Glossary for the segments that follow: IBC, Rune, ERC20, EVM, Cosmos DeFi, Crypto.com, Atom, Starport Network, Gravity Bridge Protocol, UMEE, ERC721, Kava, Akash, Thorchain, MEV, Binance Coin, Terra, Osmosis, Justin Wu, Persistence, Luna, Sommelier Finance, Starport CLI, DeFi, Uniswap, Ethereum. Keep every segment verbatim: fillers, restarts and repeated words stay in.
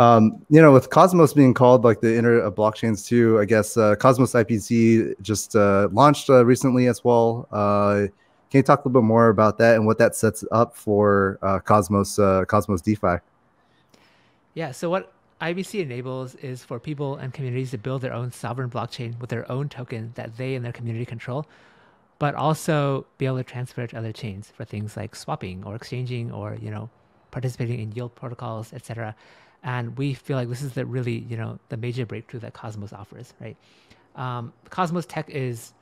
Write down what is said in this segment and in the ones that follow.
Um, you know, with Cosmos being called like the internet of blockchains too, I guess uh, Cosmos I B C just uh, launched uh, recently as well. Uh, can you talk a little bit more about that and what that sets up for uh, Cosmos uh, Cosmos DeFi? Yeah, so what I B C enables is for people and communities to build their own sovereign blockchain with their own token that they and their community control, but also be able to transfer to other chains for things like swapping or exchanging or, you know, participating in yield protocols, et cetera. And we feel like this is the really, you know, the major breakthrough that Cosmos offers, right? Um, Cosmos tech is,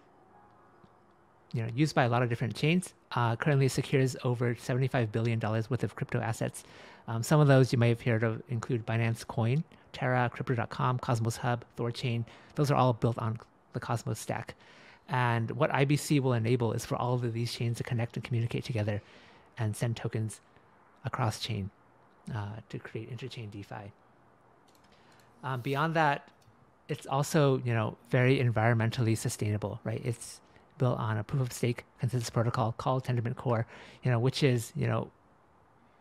you know, used by a lot of different chains. Uh, currently secures over seventy-five billion dollars worth of crypto assets. Um, some of those you may have heard of include Binance Coin, Terra, Crypto dot com, Cosmos Hub, Thorchain. Those are all built on the Cosmos stack. And what I B C will enable is for all of these chains to connect and communicate together and send tokens across chain uh, to create interchain DeFi. Um, beyond that, it's also, you know, very environmentally sustainable, right? It's built on a proof of stake consensus protocol called Tendermint Core, you know, which is, you know,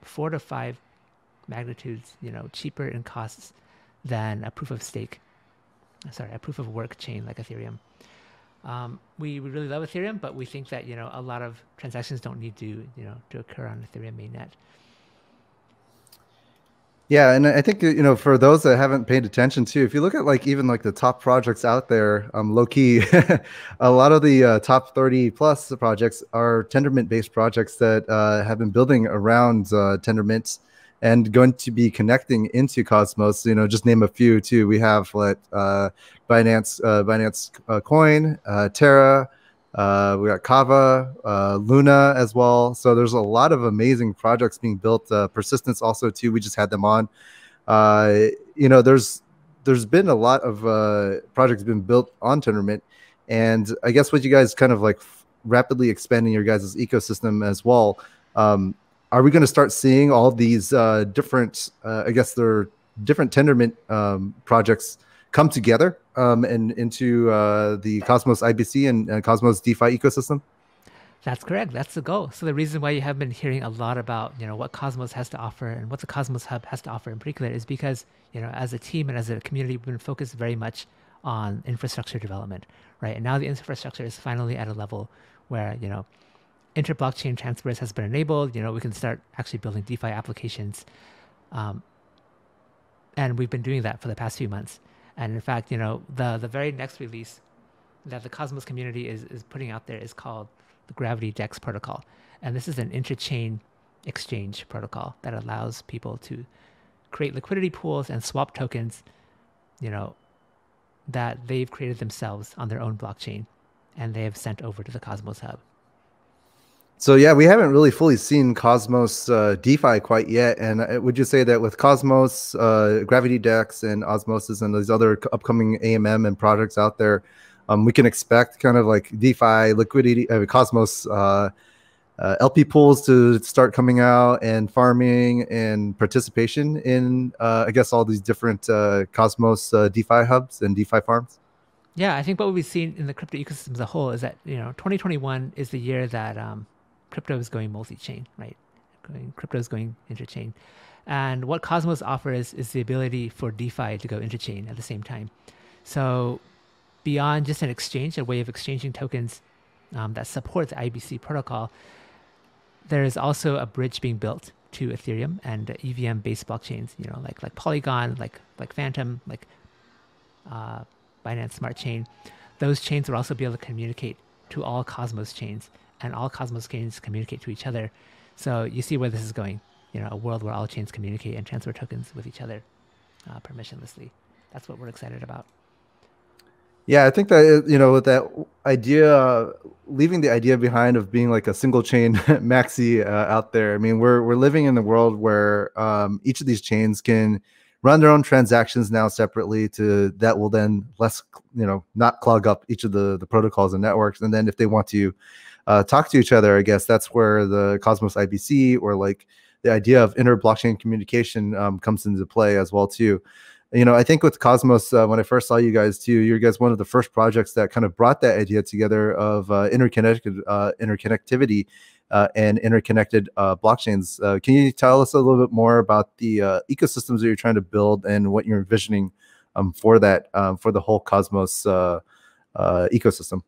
four to five magnitudes, you know, cheaper in costs than a proof of stake, sorry, a proof of work chain like Ethereum. Um, we really love Ethereum, but we think that, you know, a lot of transactions don't need to, you know, to occur on Ethereum mainnet. Yeah, and I think, you know, for those that haven't paid attention to, if you look at like even like the top projects out there, um, low key, a lot of the uh, top thirty plus projects are Tendermint based projects that uh, have been building around uh, Tendermint and going to be connecting into Cosmos. You know, just name a few too. We have like uh, Binance, uh, Binance uh, Coin, uh, Terra. Uh, we got Kava, uh, Luna as well. So there's a lot of amazing projects being built. Uh, Persistence also too. We just had them on. Uh, you know, there's there's been a lot of uh, projects been built on Tendermint, and I guess what you guys kind of like rapidly expanding your guys' ecosystem as well. Um, are we going to start seeing all these uh, different? Uh, I guess they're different Tendermint um, projects come together um, and into uh, the Cosmos I B C and uh, Cosmos DeFi ecosystem? That's correct. That's the goal. So the reason why you have been hearing a lot about, you know, what Cosmos has to offer and what the Cosmos Hub has to offer in particular is because, you know, as a team and as a community, we've been focused very much on infrastructure development, right? And now the infrastructure is finally at a level where, you know, inter-blockchain transfers has been enabled. You know, we can start actually building DeFi applications. Um, and we've been doing that for the past few months. And in fact, you know, the, the very next release that the Cosmos community is, is putting out there is called the Gravity Dex Protocol. And this is an interchain exchange protocol that allows people to create liquidity pools and swap tokens, you know, that they've created themselves on their own blockchain and they have sent over to the Cosmos Hub. So yeah, we haven't really fully seen Cosmos uh, DeFi quite yet. And would you say that with Cosmos, uh, Gravity Dex, and Osmosis, and those other upcoming A M M and products out there, um, we can expect kind of like DeFi liquidity, uh, Cosmos uh, uh, L P pools to start coming out and farming and participation in, uh, I guess, all these different uh, Cosmos uh, DeFi hubs and DeFi farms? Yeah, I think what we've seen in the crypto ecosystem as a whole is that, you know, twenty twenty-one is the year that um, crypto is going multi-chain, right? Going, crypto is going interchain. And what Cosmos offers is the ability for DeFi to go interchain at the same time. So beyond just an exchange, a way of exchanging tokens um, that support the I B C protocol, there is also a bridge being built to Ethereum and E V M-based blockchains, you know, like like Polygon, like like Fantom, like uh, Binance Smart Chain. Those chains will also be able to communicate to all Cosmos chains, and all Cosmos chains communicate to each other. So you see where this is going, you know, a world where all chains communicate and transfer tokens with each other uh, permissionlessly. That's what we're excited about. Yeah, I think that, you know, with that idea, uh, leaving the idea behind of being like a single chain maxi uh, out there. I mean, we're, we're living in the world where um, each of these chains can run their own transactions now separately to that will then less, you know, not clog up each of the, the protocols and networks. And then if they want to uh, talk to each other, I guess that's where the Cosmos I B C or like the idea of inter-blockchain communication um, comes into play as well too. You know, I think with Cosmos, uh, when I first saw you guys too, you guys one of the first projects that kind of brought that idea together of uh, interconnected uh, interconnectivity uh, and interconnected uh, blockchains. Uh, can you tell us a little bit more about the uh, ecosystems that you're trying to build and what you're envisioning um, for that, um, for the whole Cosmos uh, uh, ecosystem?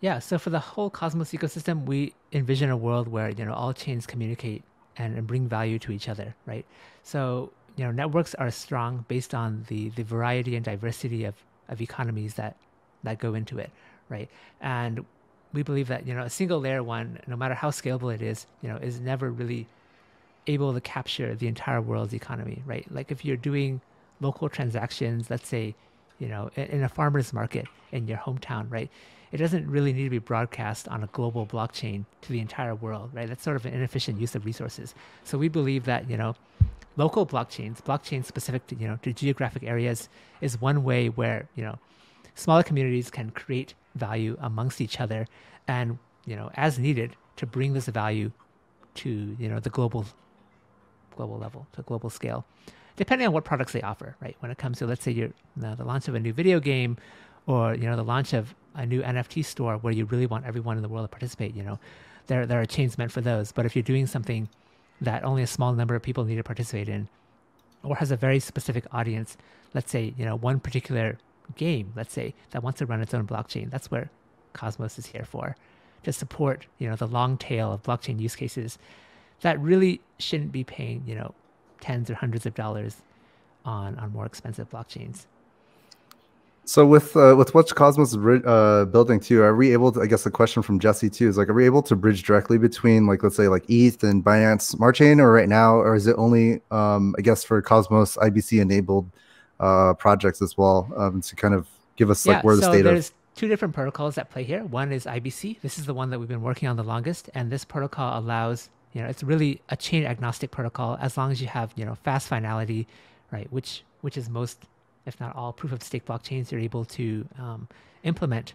Yeah, so for the whole Cosmos ecosystem, we envision a world where, you know, all chains communicate and, and bring value to each other, right? So, you know, networks are strong based on the, the variety and diversity of, of economies that, that go into it, right? And we believe that, you know, a single layer one, no matter how scalable it is, you know, is never really able to capture the entire world's economy, right? Like if you're doing local transactions, let's say, you know, in, in a farmer's market in your hometown, right? It doesn't really need to be broadcast on a global blockchain to the entire world, right? That's sort of an inefficient use of resources. So we believe that, you know, local blockchains, blockchains specific to, you know, to geographic areas is one way where, you know, smaller communities can create value amongst each other and, you know, as needed to bring this value to, you know, the global, global level, to global scale, depending on what products they offer, right? When it comes to, let's say, you're, you know, the launch of a new video game or, you know, the launch of a new N F T store where you really want everyone in the world to participate, you know, there, there are chains meant for those. But if you're doing something that only a small number of people need to participate in or has a very specific audience, let's say, you know, one particular game, let's say, that wants to run its own blockchain, that's where Cosmos is here for, to support, you know, the long tail of blockchain use cases that really shouldn't be paying, you know, tens or hundreds of dollars on, on more expensive blockchains. So with uh, with what Cosmos is uh, building too, are we able to, I guess the question from Jesse too is like, are we able to bridge directly between like, let's say like E T H and Binance Smart Chain or right now, or is it only, um, I guess for Cosmos I B C enabled uh, projects as well um, to kind of give us like yeah, where the so state there's of? Two different protocols at play here. One is I B C. This is the one that we've been working on the longest. And this protocol allows, you know, it's really a chain agnostic protocol as long as you have, you know, fast finality, right? Which, which is most, if not all, proof-of-stake blockchains are able to um, implement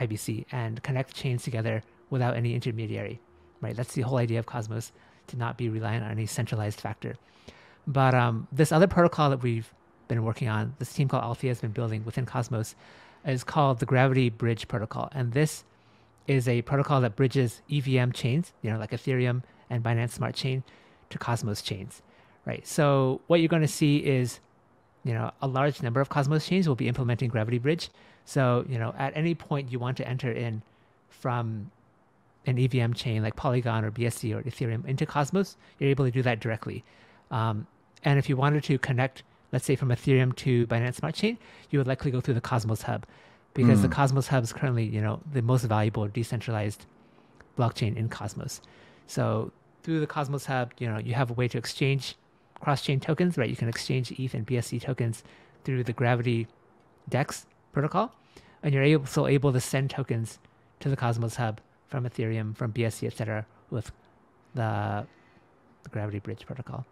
I B C and connect chains together without any intermediary, right? That's the whole idea of Cosmos, to not be reliant on any centralized factor. But um, this other protocol that we've been working on, this team called Althea has been building within Cosmos, is called the Gravity Bridge Protocol. And this is a protocol that bridges E V M chains, you know, like Ethereum and Binance Smart Chain to Cosmos chains, right? So what you're going to see is, you know, a large number of Cosmos chains will be implementing Gravity Bridge. So, you know, at any point you want to enter in from an E V M chain like Polygon or B S C or Ethereum into Cosmos, you're able to do that directly. Um, and if you wanted to connect, let's say from Ethereum to Binance Smart Chain, you would likely go through the Cosmos Hub because mm. the Cosmos Hub is currently, you know, the most valuable decentralized blockchain in Cosmos. So through the Cosmos Hub, you know, you have a way to exchange cross-chain tokens, right? You can exchange E T H and B S C tokens through the Gravity Dex protocol, and you're able, so able to send tokens to the Cosmos Hub from Ethereum, from B S C, et cetera, with the, the Gravity Bridge protocol.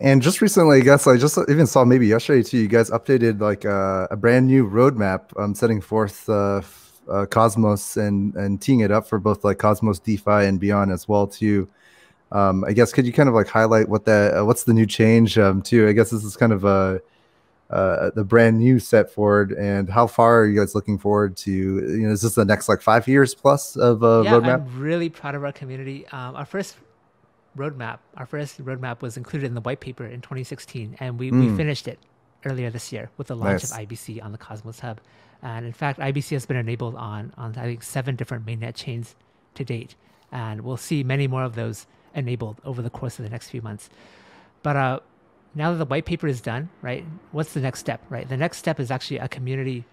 And just recently, I guess I just even saw maybe yesterday too, you guys updated like uh, a brand new roadmap um, setting forth uh, uh, Cosmos and, and teeing it up for both like Cosmos DeFi and beyond as well too. Um, I guess could you kind of like highlight what that uh, what's the new change um, too? I guess this is kind of a uh, the brand new set forward, and how far are you guys looking forward to? You know, is this the next like five years plus of a yeah, roadmap? I'm really proud of our community. Um, our first roadmap, our first roadmap was included in the white paper in twenty sixteen, and we, mm. we finished it earlier this year with the launch nice. of I B C on the Cosmos Hub. And in fact, I B C has been enabled on on I think seven different mainnet chains to date, and we'll see many more of those enabled over the course of the next few months. But uh, now that the white paper is done, right, what's the next step, right? The next step is actually a community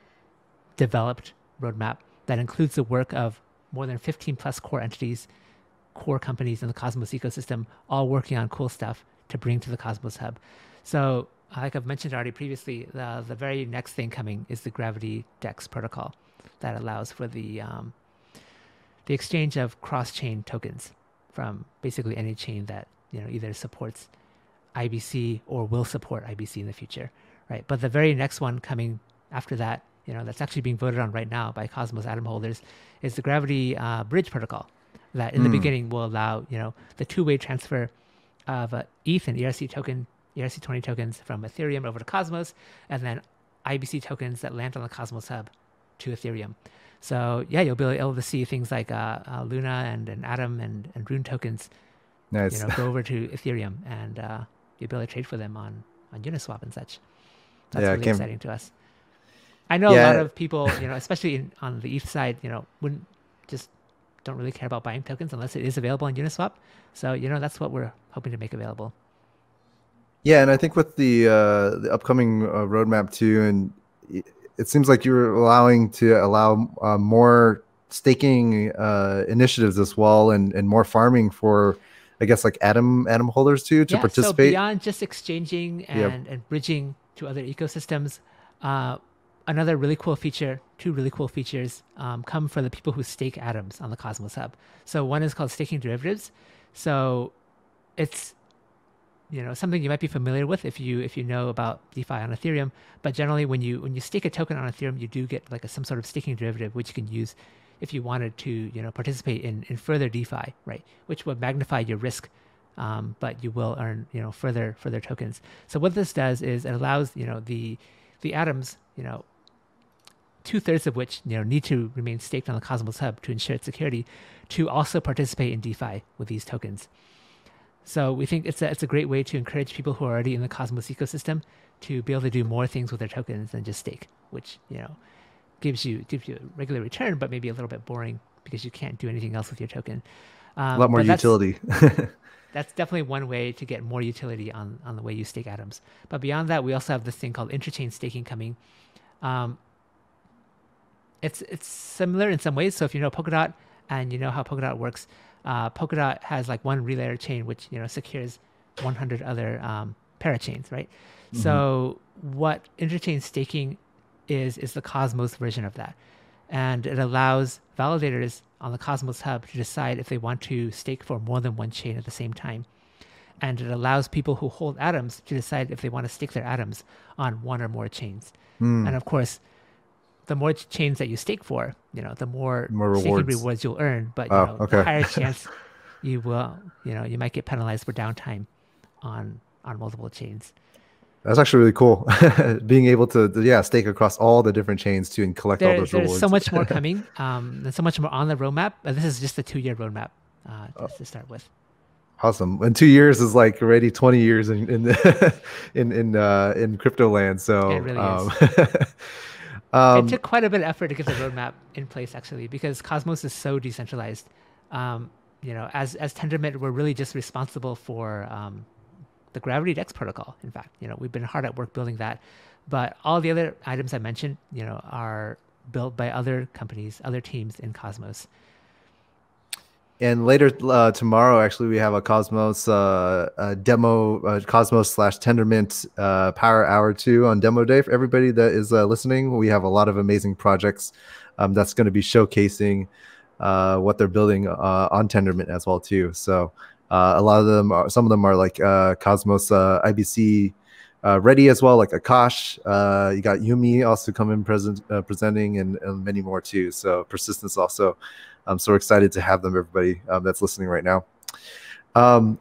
developed roadmap that includes the work of more than fifteen plus core entities, core companies in the Cosmos ecosystem, all working on cool stuff to bring to the Cosmos Hub. So like I've mentioned already previously, the, the very next thing coming is the Gravity Dex protocol that allows for the, um, the exchange of cross-chain tokens from basically any chain that, you know, either supports I B C or will support I B C in the future, right? But the very next one coming after that, you know, that's actually being voted on right now by Cosmos Atom holders is the Gravity uh, Bridge protocol that in mm. the beginning will allow, you know, the two-way transfer of uh, E T H and E R C token, E R C twenty tokens from Ethereum over to Cosmos, and then I B C tokens that land on the Cosmos Hub to Ethereum. So yeah, you'll be able to see things like uh, uh, Luna and, and Atom and, and Rune tokens, nice. you know, go over to Ethereum, and uh, you'll be able to trade for them on, on Uniswap and such. That's yeah, really came... exciting to us. I know yeah. a lot of people, you know, especially in, on the E T H side, you know, wouldn't just don't really care about buying tokens unless it is available on Uniswap. So, you know, that's what we're hoping to make available. Yeah, and I think with the uh, the upcoming uh, roadmap too, and it, it seems like you're allowing to allow uh, more staking uh, initiatives as well, and and more farming for, I guess, like Atom Atom holders too to yeah, participate. So beyond just exchanging and yep. and bridging to other ecosystems, uh, another really cool feature, two really cool features um, come for the people who stake Atoms on the Cosmos Hub. So one is called staking derivatives. So it's you know, something you might be familiar with if you if you know about DeFi on Ethereum. But generally, when you when you stake a token on Ethereum, you do get like a, some sort of staking derivative, which you can use if you wanted to, you know, participate in in further DeFi, right? Which would magnify your risk, um, but you will earn, you know, further further tokens. So what this does is it allows, you know, the the atoms, you know, two thirds of which you know need to remain staked on the Cosmos Hub to ensure its security, to also participate in DeFi with these tokens. So we think it's a, it's a great way to encourage people who are already in the Cosmos ecosystem to be able to do more things with their tokens than just stake, which, you know, gives you gives you a regular return, but maybe a little bit boring because you can't do anything else with your token. Um, a lot more utility. That's, that's definitely one way to get more utility on, on the way you stake Atoms. But beyond that, we also have this thing called interchain staking coming. Um, it's, it's similar in some ways. So if you know Polkadot and you know how Polkadot works, Uh, Polkadot has like one relayer chain, which, you know, secures one hundred other um, parachains, right? Mm-hmm. So what interchain staking is, is the Cosmos version of that. And it allows validators on the Cosmos Hub to decide if they want to stake for more than one chain at the same time. And it allows people who hold atoms to decide if they want to stake their atoms on one or more chains. Mm. And of course, the more chains that you stake for, you know, the more, more rewards. staking rewards you'll earn, but you oh, know, okay. the higher chance you will, you know, you might get penalized for downtime on on multiple chains. That's actually really cool. Being able to, yeah, stake across all the different chains too and collect there, all those there's rewards. There's so much more coming. Um, there's so much more on the roadmap. This is just the two-year roadmap uh, oh. to start with. Awesome. And two years is like already twenty years in in the, in, in, uh, in crypto land. So it really um, is. Um, it took quite a bit of effort to get the roadmap in place, actually, because Cosmos is so decentralized. Um, you know, as as Tendermint, we're really just responsible for um, the Gravity Dex Protocol. In fact, you know, we've been hard at work building that, but all the other items I mentioned, you know, are built by other companies, other teams in Cosmos. And later uh, tomorrow, actually, we have a Cosmos uh, a demo, uh, Cosmos slash Tendermint uh, Power Hour two on Demo Day. For everybody that is uh, listening, we have a lot of amazing projects um, that's going to be showcasing uh, what they're building uh, on Tendermint as well, too. So uh, a lot of them, are, some of them are like uh, Cosmos uh, I B C uh, ready as well, like Akash. Uh, you got U M E E also coming present, uh, presenting, and, and many more, too. So Persistence also. I'm so excited to have them, everybody um, that's listening right now. Um,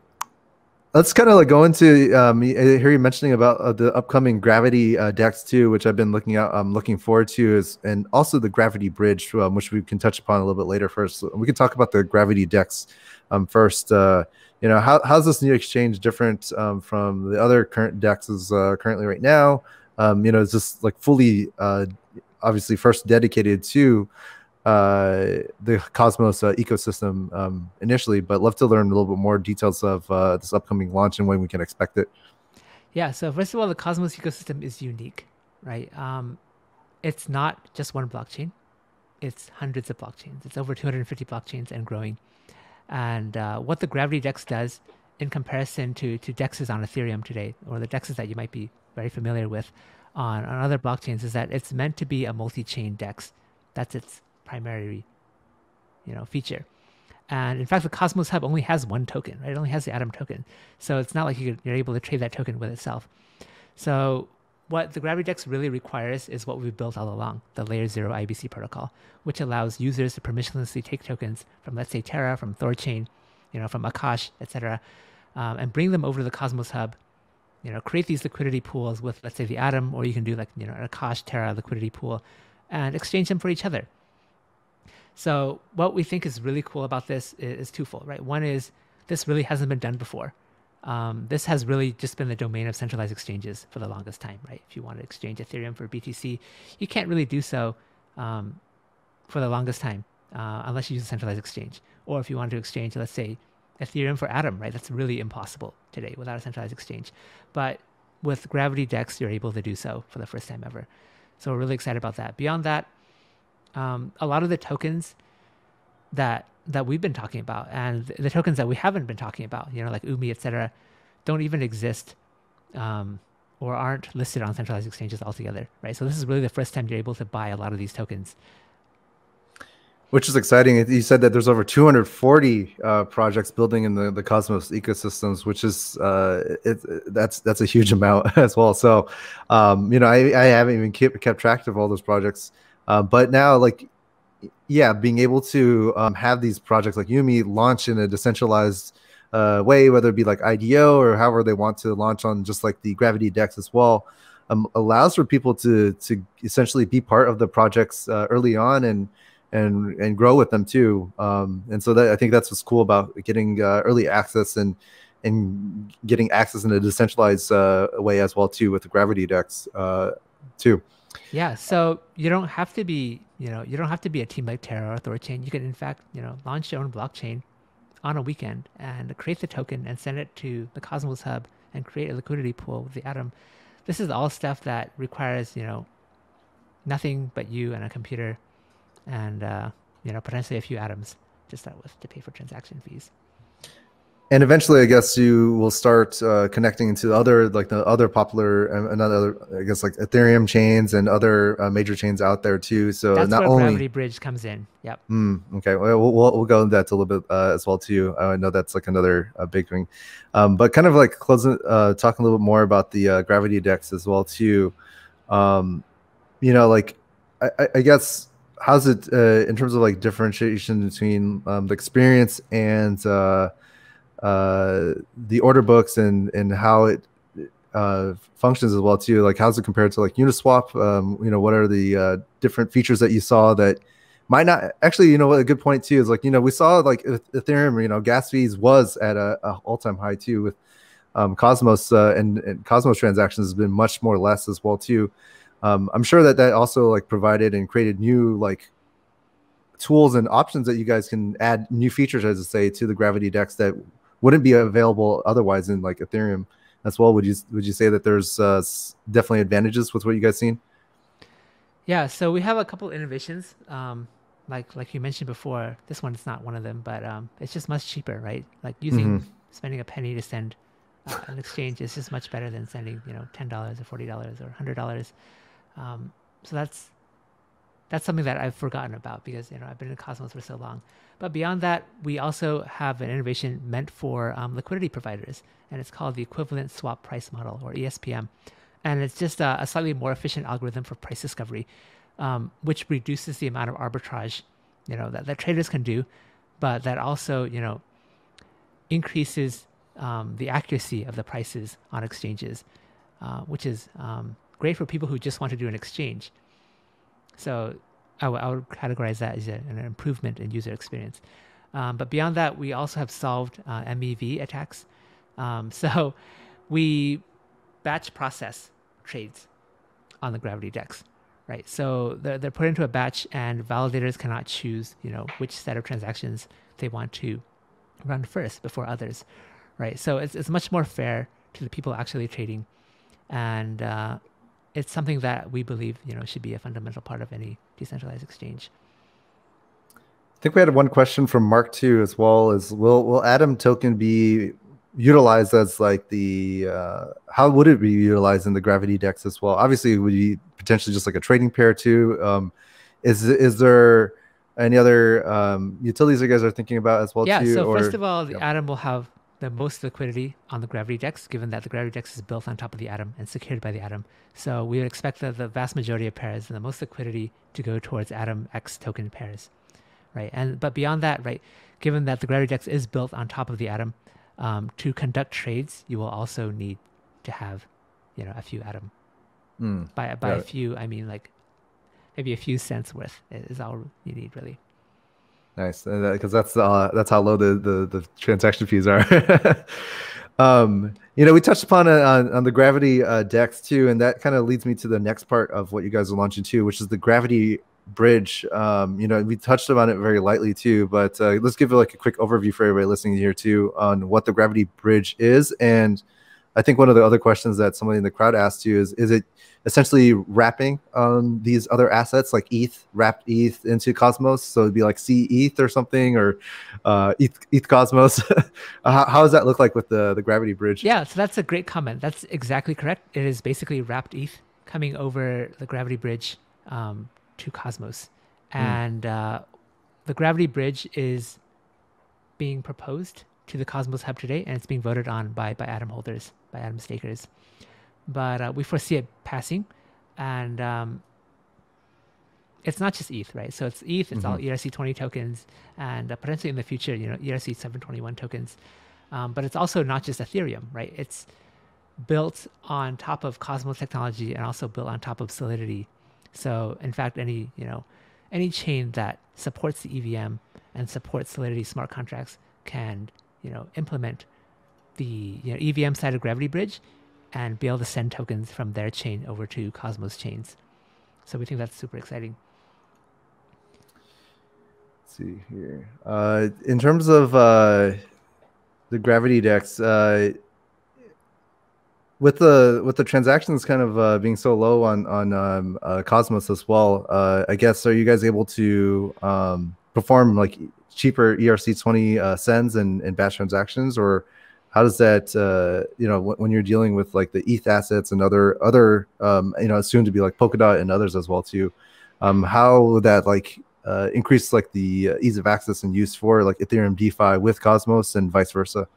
let's kind of like go into, um, I hear you mentioning about uh, the upcoming Gravity uh, Dex too, which I've been looking out, I'm looking forward to, is, and also the Gravity Bridge, um, which we can touch upon a little bit later first. So we can talk about the Gravity Dex um, first. Uh, you know, how, how's this new exchange different um, from the other current Dexes uh, currently right now? Um, you know, it's just like fully, uh, obviously first dedicated to Uh, the Cosmos uh, ecosystem um, initially, but love to learn a little bit more details of uh, this upcoming launch and when we can expect it. Yeah, so first of all, the Cosmos ecosystem is unique, right? Um, it's not just one blockchain. It's hundreds of blockchains. It's over two hundred fifty blockchains and growing. And uh, what the Gravity Dex does in comparison to, to dexes on Ethereum today, or the dexes that you might be very familiar with on, on other blockchains, is that it's meant to be a multi-chain dex. That's its primary, you know, feature. And in fact, the Cosmos Hub only has one token, right? It only has the Atom token. So it's not like you could, you're able to trade that token with itself. So what the Gravity Dex really requires is what we've built all along, the layer zero I B C protocol, which allows users to permissionlessly take tokens from, let's say, Terra, from Thorchain, you know, from Akash, et cetera, um, and bring them over to the Cosmos Hub, you know, create these liquidity pools with, let's say, the Atom, or you can do like, you know, Akash, Terra liquidity pool, and exchange them for each other. So what we think is really cool about this is, is twofold, right? One is this really hasn't been done before. Um, this has really just been the domain of centralized exchanges for the longest time, right? If you want to exchange Ethereum for B T C, you can't really do so um, for the longest time uh, unless you use a centralized exchange. Or if you want to exchange, let's say, Ethereum for Atom, right? That's really impossible today without a centralized exchange. But with Gravity Dex, you're able to do so for the first time ever. So we're really excited about that. Beyond that, um, a lot of the tokens that that we've been talking about and the tokens that we haven't been talking about, you know, like U M E E, et cetera, don't even exist um, or aren't listed on centralized exchanges altogether, right? So this is really the first time you're able to buy a lot of these tokens. Which is exciting. You said that there's over two hundred forty uh, projects building in the, the Cosmos ecosystems, which is uh, it, it, that's that's a huge amount as well. So, um, you know, I, I haven't even kept, kept track of all those projects. Uh, but now, like, yeah, being able to um, have these projects like U M E E launch in a decentralized uh, way, whether it be like I D O or however they want to launch on just like the Gravity Dex as well, um, allows for people to to essentially be part of the projects uh, early on and and and grow with them too. Um, and so that, I think that's what's cool about getting uh, early access and and getting access in a decentralized uh, way as well too with the Gravity Dex uh, too. Yeah, so you don't have to be, you know, you don't have to be a team like Terra or Thorchain. You can, in fact, you know, launch your own blockchain on a weekend and create the token and send it to the Cosmos Hub and create a liquidity pool with the Atom. This is all stuff that requires, you know, nothing but you and a computer and, uh, you know, potentially a few atoms to start with to pay for transaction fees. And eventually, I guess you will start uh, connecting into other, like the other popular, another, I guess, like Ethereum chains and other uh, major chains out there too. So that's not where only Gravity Bridge comes in. Yep. Mm, okay. Well, we'll we'll go into that a little bit uh, as well too. I know that's like another uh, big thing, um, but kind of like closing, uh, talking a little bit more about the uh, Gravity Dex as well too. Um, you know, like I, I guess. How's it uh, in terms of like differentiation between um, the experience and uh, uh, the order books and and how it uh, functions as well too? Like, how's it compared to like Uniswap? Um, you know, what are the uh, different features that you saw that might not actually? You know, a good point too is like, you know, we saw like Ethereum. You know, gas fees was at a, a all time high too with um, Cosmos uh, and, and Cosmos transactions has been much more less as well too. Um, I'm sure that that also like provided and created new like tools and options that you guys can add new features, as I say, to the Gravity Dex that wouldn't be available otherwise in like Ethereum as well. Would you would you say that there's uh, definitely advantages with what you guys seen? Yeah, so we have a couple innovations. Um, like like you mentioned before, this one is not one of them, but um, it's just much cheaper, right? Like using mm-hmm. spending a penny to send uh, an exchange is just much better than sending, you know, ten dollars or forty dollars or a hundred dollars. Um, so that's that's something that I've forgotten about because, you know, I've been in Cosmos for so long. But beyond that, we also have an innovation meant for um, liquidity providers, and it's called the Equivalent Swap Price Model, or E S P M. And it's just a, a slightly more efficient algorithm for price discovery, um, which reduces the amount of arbitrage, you know, that, that traders can do, but that also, you know, increases um, the accuracy of the prices on exchanges, uh, which is... Um, great for people who just want to do an exchange. So I, I would categorize that as a, an improvement in user experience. Um, but beyond that, we also have solved uh, M E V attacks. Um, so we batch process trades on the Gravity Dex, right? So they're, they're put into a batch, and validators cannot choose, you know, which set of transactions they want to run first before others, right? So it's, it's much more fair to the people actually trading, and uh, it's something that we believe, you know, should be a fundamental part of any decentralized exchange. I think we had one question from Mark too, as well as will will Atom token be utilized as like the uh, how would it be utilized in the Gravity Dex as well? Obviously, it would be potentially just like a trading pair too. Um, is is there any other um, utilities you guys are thinking about as well? Yeah. Too, so or, first of all, the yeah. Atom will have the most liquidity on the Gravity Dex, given that the Gravity Dex is built on top of the Atom and secured by the Atom. So we would expect that the vast majority of pairs and the most liquidity to go towards Atom X token pairs, right? And but beyond that, right, given that the Gravity Dex is built on top of the Atom, um, to conduct trades, you will also need to have, you know, a few Atom. Mm, by by yeah. a few, I mean like maybe a few cents worth is all you need really. Nice, because that's uh, that's how low the, the, the transaction fees are. um, you know, we touched upon uh, on, on the Gravity uh, Dex too, and that kind of leads me to the next part of what you guys are launching too, which is the Gravity Bridge. Um, you know, we touched upon it very lightly too, but uh, let's give it like a quick overview for everybody listening here too on what the Gravity Bridge is. And I think one of the other questions that somebody in the crowd asked you is, is it essentially wrapping um, these other assets like E T H, wrapped E T H into Cosmos? So it'd be like C E T H or something, or uh, E T H, E T H Cosmos. how, how does that look like with the, the Gravity Bridge? Yeah, so that's a great comment. That's exactly correct. It is basically wrapped E T H coming over the Gravity Bridge um, to Cosmos. Mm. And uh, the Gravity Bridge is being proposed to the Cosmos Hub today, and it's being voted on by, by Atom holders, by Atom stakers. But uh, we foresee it passing, and um, it's not just E T H, right? So it's E T H, it's mm-hmm. all E R C twenty tokens, and uh, potentially in the future, you know, E R C seven twenty-one tokens. Um, but it's also not just Ethereum, right? It's built on top of Cosmos technology and also built on top of Solidity. So in fact, any, you know, any chain that supports the E V M and supports Solidity smart contracts can, you know, implement the you know, E V M side of Gravity Bridge and be able to send tokens from their chain over to Cosmos chains. So we think that's super exciting. Let's see here. Uh, in terms of uh, the Gravity Dex, uh, with the with the transactions kind of uh, being so low on on um, uh, Cosmos as well, uh, I guess, are you guys able to um, perform like cheaper E R C twenty uh, sends and, and batch transactions, or how does that, uh, you know, when you're dealing with like the E T H assets and other, other um, you know, soon to be like Polkadot and others as well too, um, how that like uh, increase like the uh, ease of access and use for like Ethereum DeFi with Cosmos and vice versa?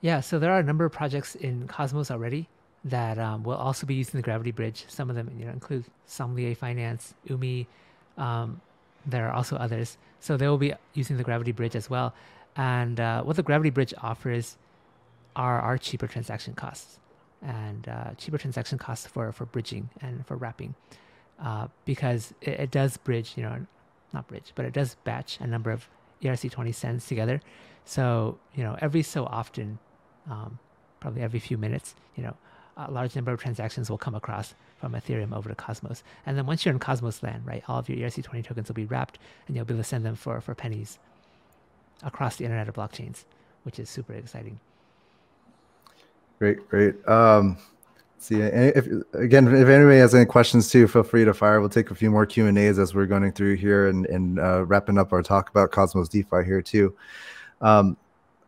Yeah, so there are a number of projects in Cosmos already that um, will also be using the Gravity Bridge. Some of them, you know, include Sommelier Finance, U M E E, um, there are also others. So they will be using the Gravity Bridge as well. And uh, what the Gravity Bridge offers are our cheaper transaction costs and uh, cheaper transaction costs for, for bridging and for wrapping, uh, because it, it does bridge, you know, not bridge, but it does batch a number of E R C twenty sends together. So, you know, every so often, um, probably every few minutes, you know, a large number of transactions will come across from Ethereum over to Cosmos. And then once you're in Cosmos land, right, all of your E R C twenty tokens will be wrapped and you'll be able to send them for, for pennies across the internet of blockchains, which is super exciting. Great, great. Um, see, if, again, if anybody has any questions too, feel free to fire. We'll take a few more Q and A's as we're going through here and, and uh, wrapping up our talk about Cosmos DeFi here too. Um,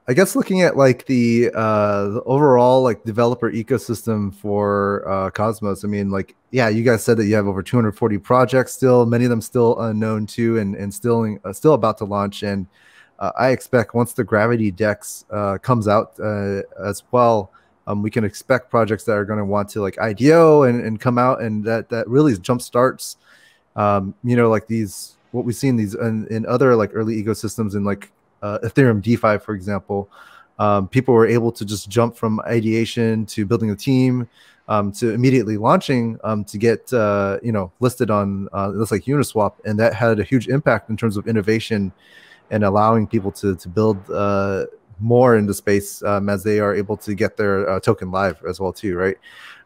I guess looking at like the, uh, the overall like developer ecosystem for uh, Cosmos, I mean, like, yeah, you guys said that you have over two hundred forty projects still, many of them still unknown too, and, and still, uh, still about to launch. And uh, I expect once the Gravity Dex uh, comes out uh, as well, um, we can expect projects that are going to want to like I D O and, and come out, and that, that really jump starts, um, you know, like these, what we've seen these in, in other like early ecosystems in like Uh, Ethereum DeFi, for example, um, people were able to just jump from ideation to building a team um, to immediately launching um, to get uh, you know listed on uh, looks like Uniswap, and that had a huge impact in terms of innovation and allowing people to to build uh, more into space um, as they are able to get their uh, token live as well too, right?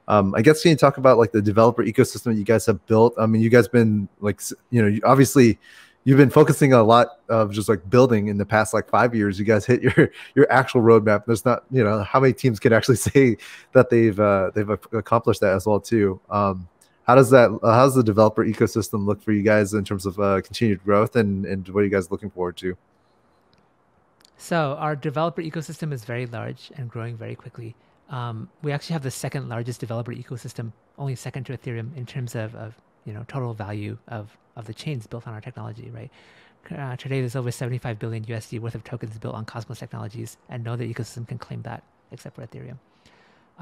Um, I guess can you talk about like the developer ecosystem that you guys have built? I mean, you guys been like you know obviously. You've been focusing a lot of just like building in the past like five years. You guys hit your your actual roadmap. There's not you know how many teams can actually say that they've uh, they've accomplished that as well too. Um, how does that how does the developer ecosystem look for you guys in terms of uh, continued growth, and and what are you guys looking forward to? So our developer ecosystem is very large and growing very quickly. Um, we actually have the second largest developer ecosystem, only second to Ethereum in terms of, of you know total value of of the chains built on our technology, right? Uh, today, there's over seventy-five billion U S D worth of tokens built on Cosmos technologies, and no other ecosystem can claim that except for Ethereum.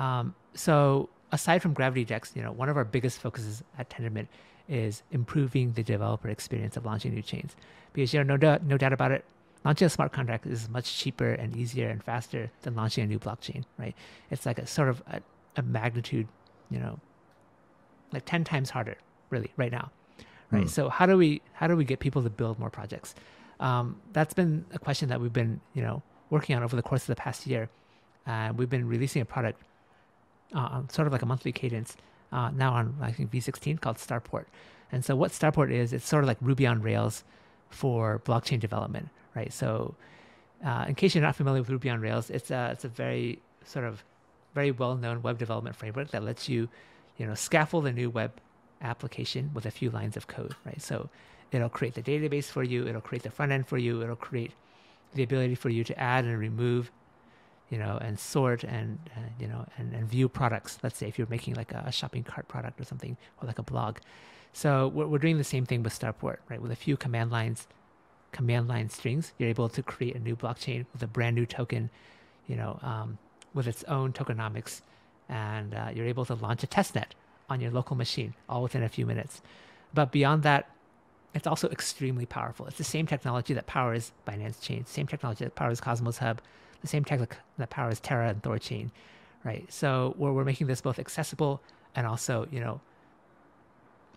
Um, so aside from Gravity Dex, you know, one of our biggest focuses at Tendermint is improving the developer experience of launching new chains. Because you know, no, no doubt about it, launching a smart contract is much cheaper and easier and faster than launching a new blockchain, right? It's like a sort of a, a magnitude, you know, like ten times harder, really, right now. right? Hmm. So how do we how do we get people to build more projects? Um, that's been a question that we've been you know working on over the course of the past year. Uh, we've been releasing a product uh, on sort of like a monthly cadence uh, now on I think V sixteen called Starport. And so what Starport is, it's sort of like Ruby on Rails for blockchain development, right? So uh, in case you're not familiar with Ruby on Rails, it's a, it's a very sort of very well-known web development framework that lets you, you know, scaffold a new web application with a few lines of code, right? So it'll create the database for you, it'll create the front end for you, it'll create the ability for you to add and remove, you know, and sort and, uh, you know, and, and view products. Let's say if you're making like a, a shopping cart product or something, or like a blog. So we're, we're doing the same thing with Starport, right? With a few command lines, command line strings, you're able to create a new blockchain with a brand new token, you know, um, with its own tokenomics. And uh, you're able to launch a testnet on your local machine, all within a few minutes. But beyond that, it's also extremely powerful. It's the same technology that powers Binance Chain, same technology that powers Cosmos Hub, the same tech that powers Terra and Thorchain, right? So we're, we're making this both accessible and also, you know,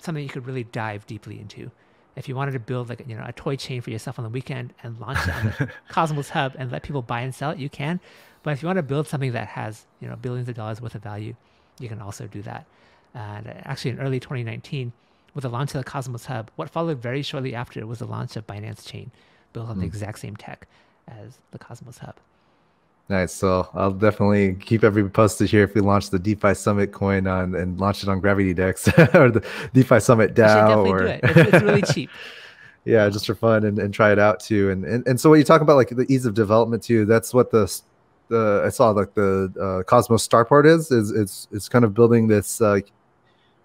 something you could really dive deeply into. If you wanted to build like, you know, a toy chain for yourself on the weekend and launch it on the Cosmos Hub and let people buy and sell it, you can. But if you want to build something that has, you know, billions of dollars worth of value, you can also do that. And actually in early twenty nineteen, with the launch of the Cosmos Hub, what followed very shortly after was the launch of Binance Chain, built on mm. the exact same tech as the Cosmos Hub. Nice. So I'll definitely keep everybody posted here if we launch the DeFi Summit coin on and launch it on Gravity Dex or the DeFi Summit DAO. Or... It. It's, it's really cheap. Yeah, just for fun and, and try it out too. And, and and so when you talk about like the ease of development too, that's what the the I saw like the uh, Cosmos Starport is is it's it's kind of building this uh,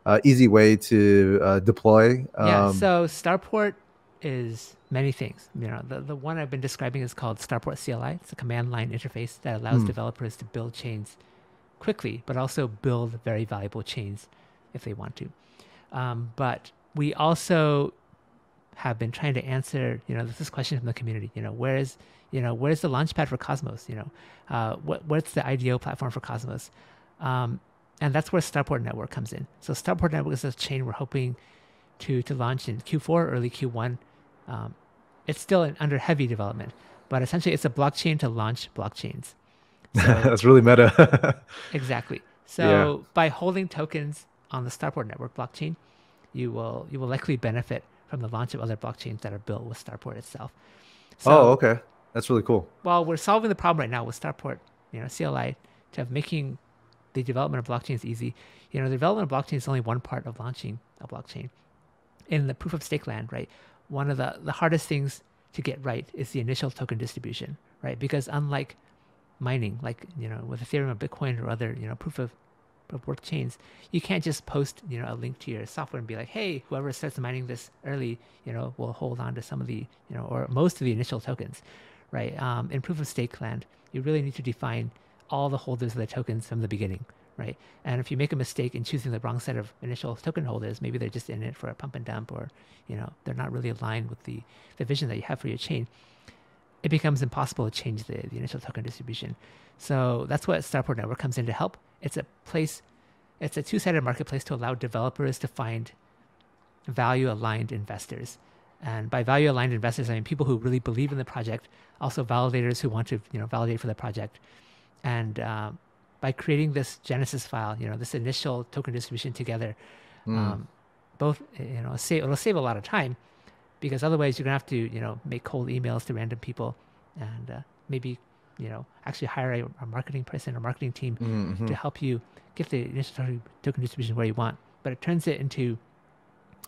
Uh, easy way to uh, deploy. Um, yeah, so Starport is many things. You know, the, the one I've been describing is called Starport C L I. It's a command line interface that allows mm. developers to build chains quickly, but also build very valuable chains if they want to. Um, but we also have been trying to answer, you know, this is a question from the community. You know, where is, you know, where's the launchpad for Cosmos? You know, uh, what what's the I D O platform for Cosmos? Um, And that's where Starport Network comes in. So Starport Network is a chain we're hoping to to launch in Q four, early Q one. Um, it's still in, under heavy development, but essentially it's a blockchain to launch blockchains. So, that's really meta. Exactly. So yeah. By holding tokens on the Starport Network blockchain, you will you will likely benefit from the launch of other blockchains that are built with Starport itself. So, oh, okay. That's really cool. Well, we're solving the problem right now with Starport, you know, C L I, to have making the development of blockchain is easy. You know, the development of blockchain is only one part of launching a blockchain. In the proof of stake land, right, one of the, the hardest things to get right is the initial token distribution, right? Because unlike mining, like, you know, with Ethereum or Bitcoin or other, you know, proof of, of work chains, you can't just post, you know, a link to your software and be like, hey, whoever starts mining this early, you know, will hold on to some of the, you know, or most of the initial tokens, right? Um, in proof of stake land, you really need to define all the holders of the tokens from the beginning, right? And if you make a mistake in choosing the wrong set of initial token holders, maybe they're just in it for a pump and dump, or, you know, they're not really aligned with the, the vision that you have for your chain, it becomes impossible to change the, the initial token distribution. So that's what Starport Network comes in to help. It's a place, it's a two-sided marketplace to allow developers to find value-aligned investors. And by value-aligned investors, I mean people who really believe in the project, also validators who want to, you know, validate for the project. And um, by creating this Genesis file, you know, this initial token distribution together, mm. um, both, you know, save, it'll save a lot of time, because otherwise you're gonna have to, you know, make cold emails to random people, and uh, maybe, you know, actually hire a, a marketing person or marketing team mm-hmm. to help you get the initial token distribution where you want. But it turns it into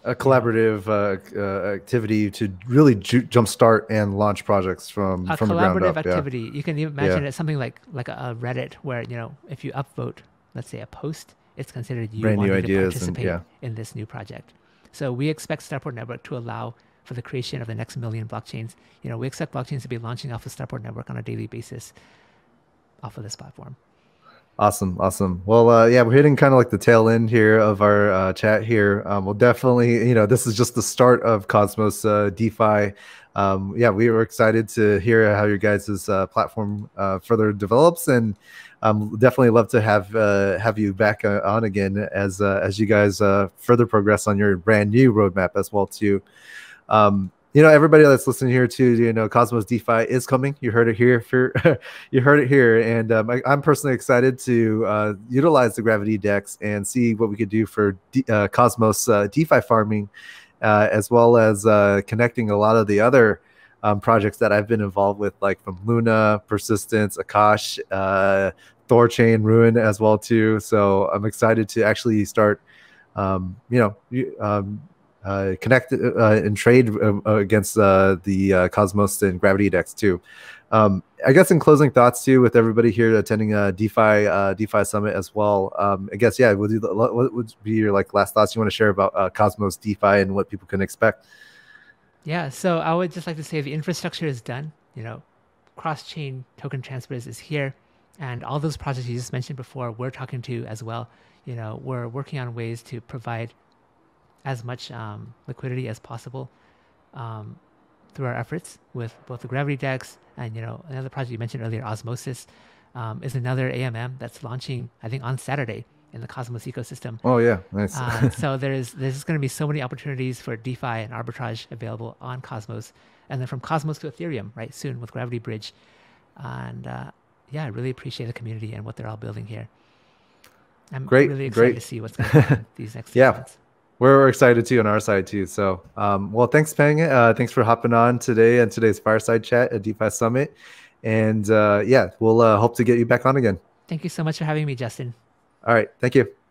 a collaborative uh, uh, activity to really ju jumpstart and launch projects from, from the ground up. A collaborative activity. Yeah. You can even imagine yeah. it's something like like a Reddit, where, you know, if you upvote, let's say, a post, it's considered you Brand wanting to participate and, yeah. in this new project. So we expect Starport Network to allow for the creation of the next million blockchains. You know, we expect blockchains to be launching off of Starport Network on a daily basis off of this platform. Awesome. Awesome. Well, uh, yeah, we're hitting kind of like the tail end here of our uh, chat here. Um, we'll definitely, you know, this is just the start of Cosmos uh, DeFi. Um, yeah, we were excited to hear how your guys' uh, platform uh, further develops, and um, definitely love to have uh, have you back uh, on again as uh, as you guys uh, further progress on your brand new roadmap as well too. Um, You know, everybody that's listening here too, you know, Cosmos DeFi is coming. You heard it here. You heard it here. And um, I, I'm personally excited to uh, utilize the Gravity Dex and see what we could do for D uh, Cosmos uh, DeFi farming, uh, as well as uh, connecting a lot of the other um, projects that I've been involved with, like from Luna, Persistence, Akash, uh, Thorchain, Rune as well too. So I'm excited to actually start, um, you know, um, Uh, connect uh, and trade uh, against uh, the uh, Cosmos and Gravity Dex too. Um, I guess in closing thoughts too, with everybody here attending a DeFi uh, DeFi Summit as well. Um, I guess yeah, we'll do the, what would be your like last thoughts you want to share about uh, Cosmos DeFi and what people can expect? Yeah, so I would just like to say the infrastructure is done. You know, cross-chain token transfers is here, and all those projects you just mentioned before, we're talking to as well. You know, we're working on ways to provide as much um, liquidity as possible um, through our efforts with both the Gravity Dex and, you know, another project you mentioned earlier, Osmosis, um, is another A M M that's launching, I think, on Saturday in the Cosmos ecosystem. Oh, yeah. Nice. uh, so there's, there's going to be so many opportunities for DeFi and arbitrage available on Cosmos. And then from Cosmos to Ethereum, right, soon with Gravity Bridge. And, uh, yeah, I really appreciate the community and what they're all building here. I'm great, really excited great. to see what's going to happen these next few yeah. months. We're excited too on our side too. So, um, well, thanks, Peng. Uh, thanks for hopping on today and today's fireside chat at DeFi Summit. And uh, yeah, we'll uh, hope to get you back on again. Thank you so much for having me, Justin. All right. Thank you.